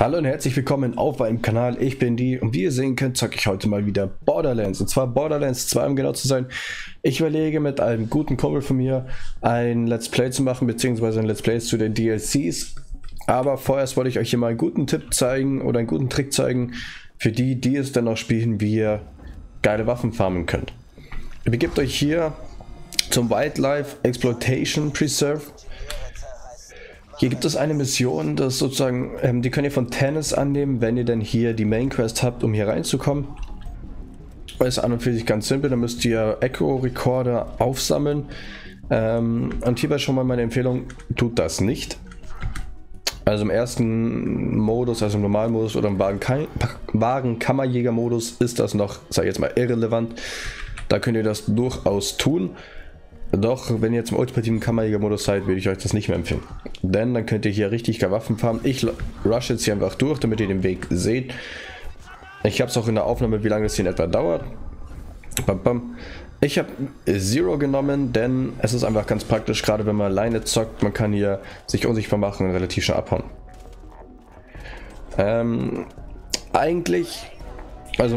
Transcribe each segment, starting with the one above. Hallo und herzlich willkommen auf meinem Kanal, ich bin die und wie ihr sehen könnt, zocke ich heute mal wieder Borderlands, und zwar Borderlands 2 um genau zu sein. Ich überlege mit einem guten Kumpel von mir ein Let's Play zu machen, beziehungsweise ein Let's Play zu den DLCs, aber vorerst wollte ich euch hier mal einen guten Tipp zeigen oder einen guten Trick zeigen, für die, die es dann noch spielen, wie ihr geile Waffen farmen könnt. Ihr begebt euch hier zum Wildlife Exploitation Preserve. Hier gibt es eine Mission, das sozusagen, die könnt ihr von Tennis annehmen, wenn ihr dann hier die Main Quest habt, um hier reinzukommen. Das ist an und für sich ganz simpel, da müsst ihr Echo Recorder aufsammeln. Und hierbei schon mal meine Empfehlung, tut das nicht. Also im ersten Modus, also im Normalmodus oder im Wagenkammerjägermodus ist das noch, sag ich jetzt mal, irrelevant. Da könnt ihr das durchaus tun. Doch, wenn ihr zum ultimativen Kammerjägermodus seid, würde ich euch das nicht mehr empfehlen. Denn dann könnt ihr hier richtig geile Waffen farmen. Ich rush jetzt hier einfach durch, damit ihr den Weg seht. Ich habe es auch in der Aufnahme, wie lange das hier in etwa dauert. Bam, bam. Ich habe Zero genommen, denn es ist einfach ganz praktisch, gerade wenn man alleine zockt. Man kann hier sich unsichtbar machen und relativ schnell abhauen. Eigentlich... Also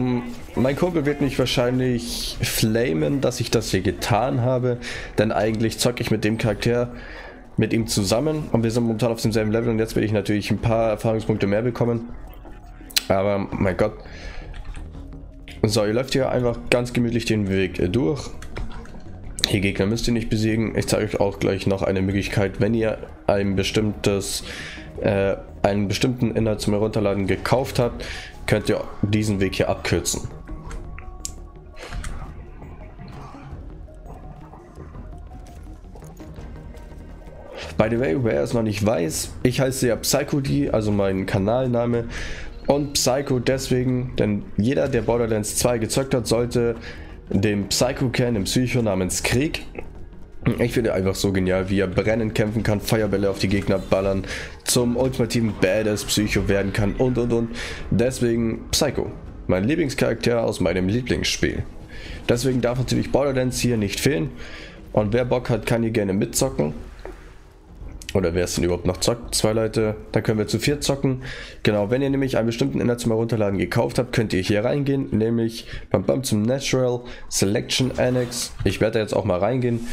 mein Kumpel wird mich wahrscheinlich flamen, dass ich das hier getan habe, denn eigentlich zocke ich mit dem Charakter, mit ihm zusammen, und wir sind momentan auf demselben Level, und jetzt will ich natürlich ein paar Erfahrungspunkte mehr bekommen, aber mein Gott. So, ihr läuft hier einfach ganz gemütlich den Weg durch. Hier Gegner müsst ihr nicht besiegen. Ich zeige euch auch gleich noch eine Möglichkeit, wenn ihr einen bestimmten Inhalt zum Herunterladen gekauft habt, könnt ihr diesen Weg hier abkürzen. By the way, wer es noch nicht weiß, ich heiße ja Psycho D, also mein Kanalname, und Psycho deswegen, denn jeder, der Borderlands 2 gezockt hat, sollte den Psycho kennen, den Psycho namens Krieg. Ich finde einfach so genial, wie er brennend kämpfen kann, Feuerbälle auf die Gegner ballern, zum ultimativen Badass Psycho werden kann und. Deswegen Psycho, mein Lieblingscharakter aus meinem Lieblingsspiel. Deswegen darf natürlich Borderlands hier nicht fehlen, und wer Bock hat, kann hier gerne mitzocken. Oder wer es denn überhaupt noch zockt? Zwei Leute, da können wir zu viert zocken. Genau, wenn ihr nämlich einen bestimmten Inhalt zum Herunterladen gekauft habt, könnt ihr hier reingehen, nämlich zum Natural Selection Annex. Ich werde da jetzt auch mal reingehen.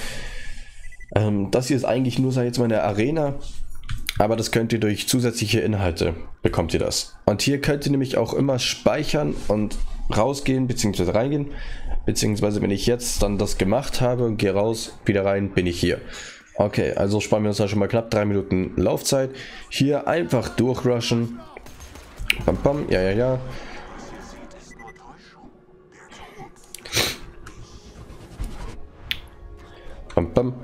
Das hier ist eigentlich nur, sag ich jetzt mal, eine Arena, aber das könnt ihr durch zusätzliche Inhalte, bekommt ihr das. Und hier könnt ihr nämlich auch immer speichern und rausgehen bzw. reingehen, beziehungsweise wenn ich jetzt dann das gemacht habe und gehe raus, wieder rein, bin ich hier. Okay, also sparen wir uns da schon mal knapp 3 Minuten Laufzeit. Hier einfach durchrushen. Bam, bam, ja, ja, ja. Bam, bam.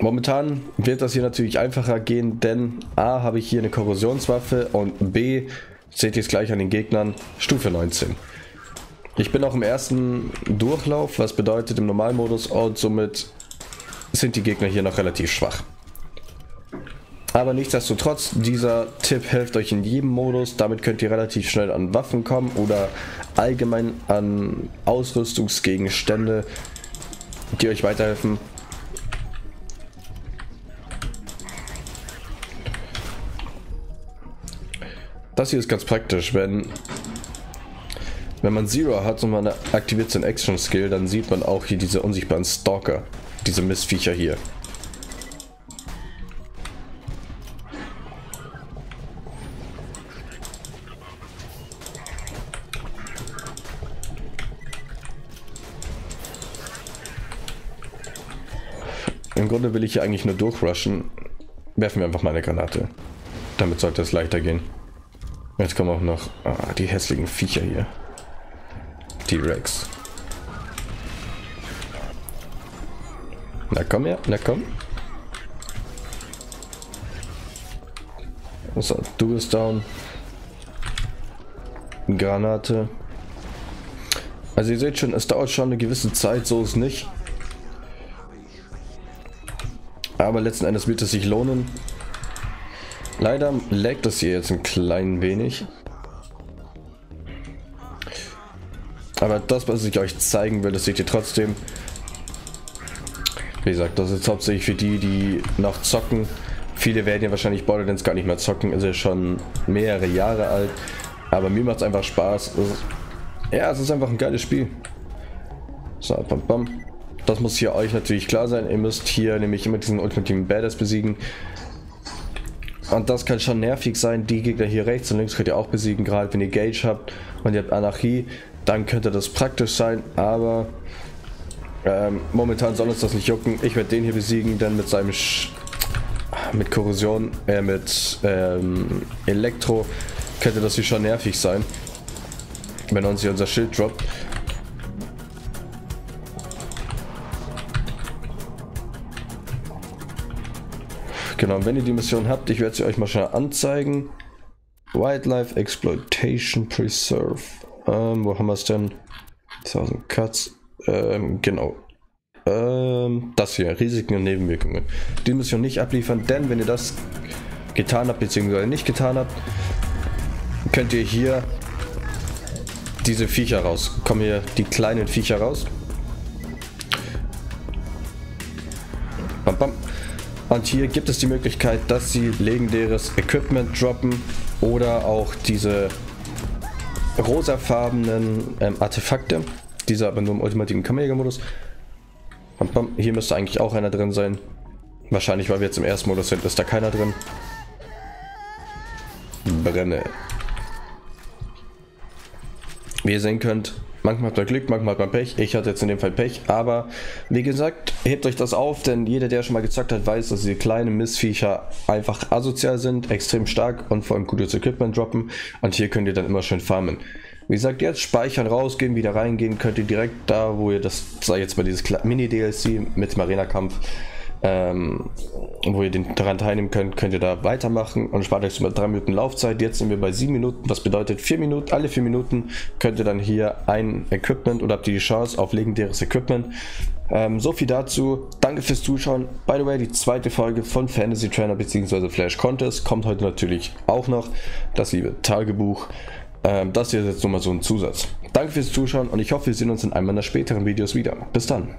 Momentan wird das hier natürlich einfacher gehen, denn A, habe ich hier eine Korrosionswaffe, und B, seht ihr es gleich an den Gegnern, Stufe 19. Ich bin auch im ersten Durchlauf, was bedeutet im Normalmodus, und somit sind die Gegner hier noch relativ schwach. Aber nichtsdestotrotz, dieser Tipp hilft euch in jedem Modus, damit könnt ihr relativ schnell an Waffen kommen oder allgemein an Ausrüstungsgegenstände, die euch weiterhelfen. Das hier ist ganz praktisch, wenn man Zero hat und man aktiviert seinen Action Skill, dann sieht man auch hier diese unsichtbaren Stalker, diese Mistviecher hier. Im Grunde will ich hier eigentlich nur durchrushen. Werfen wir einfach mal eine Granate. Damit sollte es leichter gehen. Jetzt kommen auch noch die hässlichen Viecher hier. T-Rex. Na komm her, na komm. So, du bist down. Granate. Also ihr seht schon, es dauert schon eine gewisse Zeit, so ist es nicht. Aber letzten Endes wird es sich lohnen. Leider laggt das hier jetzt ein klein wenig. Aber das, was ich euch zeigen will, das seht ihr trotzdem. Wie gesagt, das ist hauptsächlich für die, die noch zocken. Viele werden ja wahrscheinlich Borderlands gar nicht mehr zocken, ist ja schon mehrere Jahre alt. Aber mir macht es einfach Spaß. Ja, es ist einfach ein geiles Spiel. So, bam, bam. Das muss hier euch natürlich klar sein. Ihr müsst hier nämlich immer diesen ultimativen Badass besiegen. Und das kann schon nervig sein. Die Gegner hier rechts und links könnt ihr auch besiegen. Gerade wenn ihr Gage habt und ihr habt Anarchie, dann könnte das praktisch sein. Aber momentan soll uns das nicht jucken. Ich werde den hier besiegen, dann mit seinem Elektro könnte das hier schon nervig sein, wenn uns hier unser Schild droppt. Genau, wenn ihr die Mission habt, ich werde sie euch mal schnell anzeigen. Wildlife Exploitation Preserve. Wo haben wir es denn? 1000 Cuts. Genau. Das hier, Risiken und Nebenwirkungen. Die Mission nicht abliefern, denn wenn ihr das getan habt, beziehungsweise nicht getan habt, könnt ihr hier diese Viecher raus. Kommen hier die kleinen Viecher raus. Bam, bam. Und hier gibt es die Möglichkeit, dass sie legendäres Equipment droppen oder auch diese rosafarbenen Artefakte. Diese aber nur im ultimativen Kammerjägermodus. Hier müsste eigentlich auch einer drin sein. Wahrscheinlich, weil wir jetzt im ersten Modus sind, ist da keiner drin. Brenne. Wie ihr sehen könnt, manchmal hat man Glück, manchmal hat man Pech. Ich hatte jetzt in dem Fall Pech, aber wie gesagt, hebt euch das auf, denn jeder, der schon mal gezockt hat, weiß, dass diese kleinen Missviecher einfach asozial sind, extrem stark und vor allem gutes Equipment droppen. Und hier könnt ihr dann immer schön farmen. Wie gesagt, jetzt speichern, rausgehen, wieder reingehen, könnt ihr direkt da, wo ihr das, sei jetzt mal dieses Mini-DLC mit Marina-Kampf, wo ihr daran teilnehmen könnt, könnt ihr da weitermachen und spart euch mal 3 Minuten Laufzeit. Jetzt sind wir bei 7 Minuten, was bedeutet 4 Minuten, alle 4 Minuten könnt ihr dann hier ein Equipment oder habt ihr die Chance auf legendäres Equipment. So viel dazu, danke fürs Zuschauen. By the way, die zweite Folge von Fantasy Trainer bzw. Flash Contest kommt heute natürlich auch noch, das liebe Tagebuch. Das hier ist jetzt nochmal so ein Zusatz. Danke fürs Zuschauen und ich hoffe, wir sehen uns in einem meiner späteren Videos wieder. Bis dann.